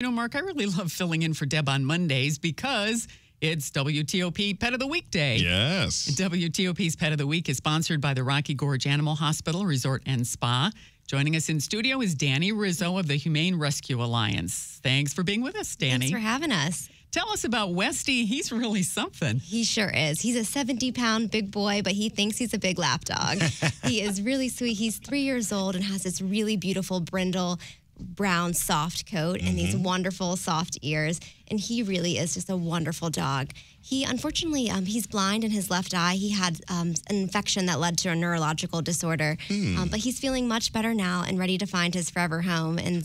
You know, Mark, I really love filling in for Deb on Mondays because it's WTOP Pet of the Week Day. Yes. WTOP's Pet of the Week is sponsored by the Rocky Gorge Animal Hospital Resort and Spa. Joining us in studio is Danny Rizzo of the Humane Rescue Alliance. Thanks for being with us, Danny. Thanks for having us. Tell us about Westy. He's really something. He sure is. He's a 70-pound big boy, but he thinks he's a big lap dog. He is really sweet. He's 3 years old and has this really beautiful brindle brown soft coat and these wonderful soft ears, and he really is just a wonderful dog. He unfortunately he's blind in his left eye. He had an infection that led to a neurological disorder, but he's feeling much better now and ready to find his forever home and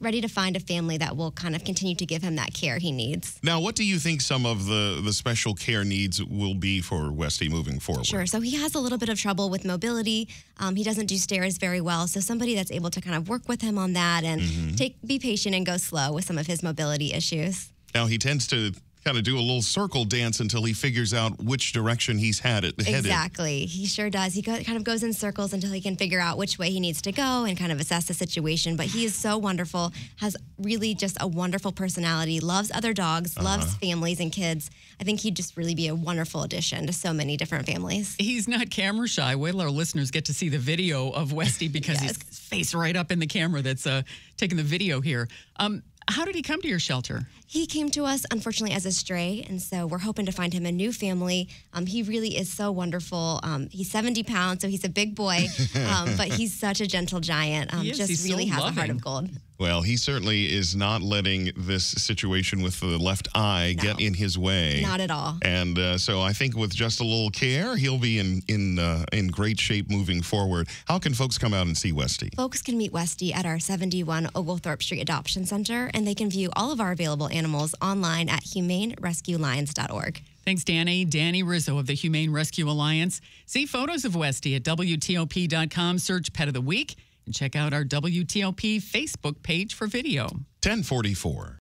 ready to find a family that will kind of continue to give him that care he needs. Now, what do you think some of the special care needs will be for Westy moving forward? Sure. So he has a little bit of trouble with mobility. He doesn't do stairs very well. So somebody that's able to kind of work with him on that and be patient and go slow with some of his mobility issues. Now, he tends to kind of do a little circle dance until he figures out which direction he's headed. Exactly. He sure does. He kind of goes in circles until he can figure out which way he needs to go and kind of assess the situation. But he is so wonderful, has really just a wonderful personality, loves other dogs, loves families and kids. I think he'd just really be a wonderful addition to so many different families. He's not camera shy. Wait till our listeners get to see the video of Westy because yes, his face right up in the camera that's taking the video here. How did he come to your shelter? He came to us, unfortunately, as a stray, and so we're hoping to find him a new family. He really is so wonderful. He's 70 pounds, so he's a big boy, but he's such a gentle giant. Just really has a heart of gold. Well, he certainly is not letting this situation with the left eye get in his way. Not at all. And so I think with just a little care, he'll be in great shape moving forward. How can folks come out and see Westy? Folks can meet Westy at our 71 Oglethorpe Street Adoption Center, and they can view all of our available animals online at humanerescuealliance.org. Thanks, Danny. Danny Rizzo of the Humane Rescue Alliance. See photos of Westy at WTOP.com. Search Pet of the Week. And check out our WTOP Facebook page for video. 1044.